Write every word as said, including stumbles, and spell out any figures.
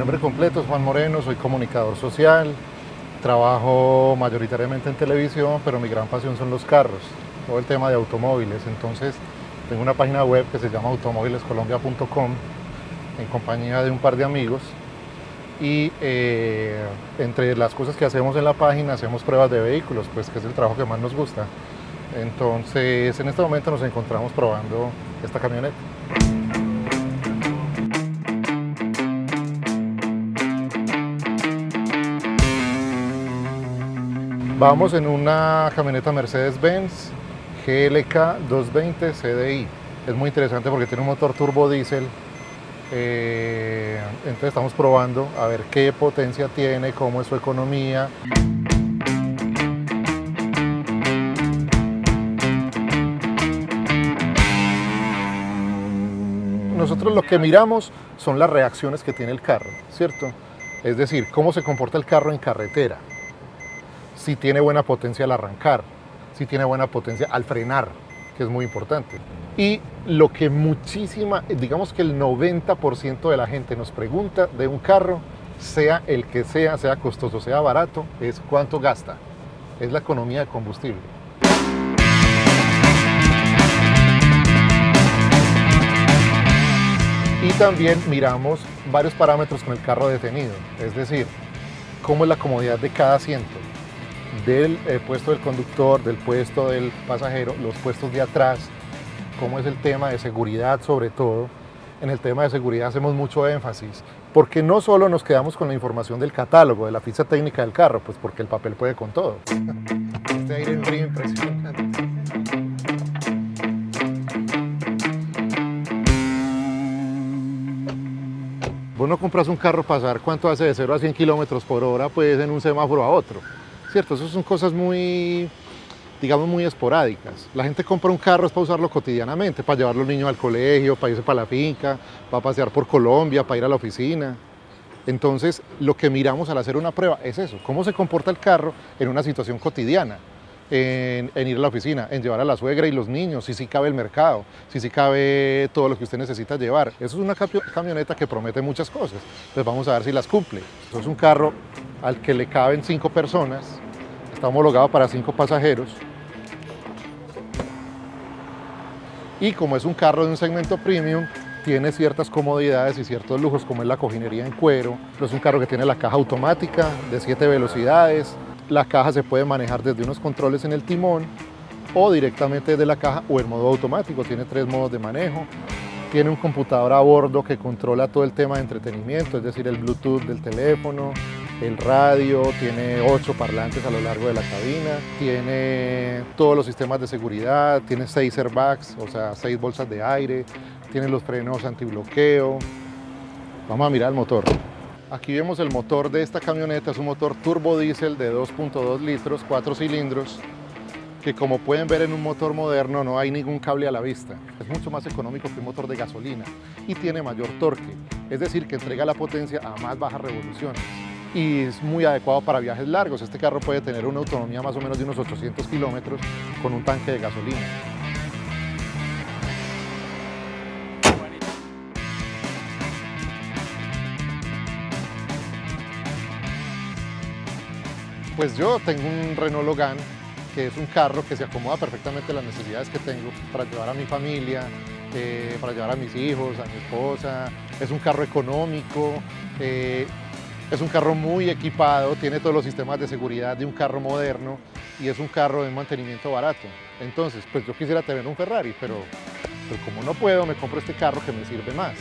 nombre completo es Juan Moreno, soy comunicador social, trabajo mayoritariamente en televisión, pero mi gran pasión son los carros, todo el tema de automóviles. Entonces tengo una página web que se llama automóviles colombia punto com en compañía de un par de amigos y eh, entre las cosas que hacemos en la página hacemos pruebas de vehículos, pues que es el trabajo que más nos gusta. Entonces en este momento nos encontramos probando esta camioneta. Vamos en una camioneta Mercedes-Benz G L K doscientos veinte C D I. Es muy interesante porque tiene un motor turbodiesel. Eh, entonces estamos probando a ver qué potencia tiene, cómo es su economía. Nosotros lo que miramos son las reacciones que tiene el carro, ¿cierto? Es decir, cómo se comporta el carro en carretera. Si tiene buena potencia al arrancar, si tiene buena potencia al frenar, que es muy importante. Y lo que muchísima, digamos que el noventa por ciento de la gente nos pregunta de un carro, sea el que sea, sea costoso, sea barato, es cuánto gasta, es la economía de combustible. Y también miramos varios parámetros con el carro detenido, es decir, cómo es la comodidad de cada asiento, del eh, puesto del conductor, del puesto del pasajero, los puestos de atrás, cómo es el tema de seguridad sobre todo. En el tema de seguridad hacemos mucho énfasis, porque no solo nos quedamos con la información del catálogo, de la ficha técnica del carro, pues porque el papel puede con todo. Este aire es muy impresionante. Vos no compras un carro pasar cuánto hace de cero a cien kilómetros por hora, pues en un semáforo a otro. Cierto, esas son cosas muy, digamos, muy esporádicas. La gente compra un carro es para usarlo cotidianamente, para llevar a los niños al colegio, para irse para la finca, para pasear por Colombia, para ir a la oficina. Entonces, lo que miramos al hacer una prueba es eso, cómo se comporta el carro en una situación cotidiana, en, en ir a la oficina, en llevar a la suegra y los niños, si sí cabe el mercado, si sí cabe todo lo que usted necesita llevar. Eso es una camioneta que promete muchas cosas, pues vamos a ver si las cumple. Eso es un carro al que le caben cinco personas, está homologado para cinco pasajeros y como es un carro de un segmento premium tiene ciertas comodidades y ciertos lujos como es la cojinería en cuero. Pero es un carro que tiene la caja automática de siete velocidades, la caja se puede manejar desde unos controles en el timón o directamente desde la caja o el modo automático, tiene tres modos de manejo. Tiene un computador a bordo que controla todo el tema de entretenimiento, es decir, el Bluetooth del teléfono, el radio, tiene ocho parlantes a lo largo de la cabina, tiene todos los sistemas de seguridad, tiene seis airbags, o sea, seis bolsas de aire, tiene los frenos antibloqueo. Vamos a mirar el motor. Aquí vemos el motor de esta camioneta, es un motor turbodiesel de dos punto dos litros, cuatro cilindros, que como pueden ver en un motor moderno no hay ningún cable a la vista. Es mucho más económico que un motor de gasolina y tiene mayor torque, es decir, que entrega la potencia a más bajas revoluciones y es muy adecuado para viajes largos. Este carro puede tener una autonomía más o menos de unos ochocientos kilómetros con un tanque de gasolina. Pues yo tengo un Renault Logan, que es un carro que se acomoda perfectamente a las necesidades que tengo para llevar a mi familia, eh, para llevar a mis hijos, a mi esposa. Es un carro económico, eh, es un carro muy equipado, tiene todos los sistemas de seguridad de un carro moderno y es un carro de mantenimiento barato. Entonces, pues yo quisiera tener un Ferrari, pero, pero como no puedo, me compro este carro que me sirve más.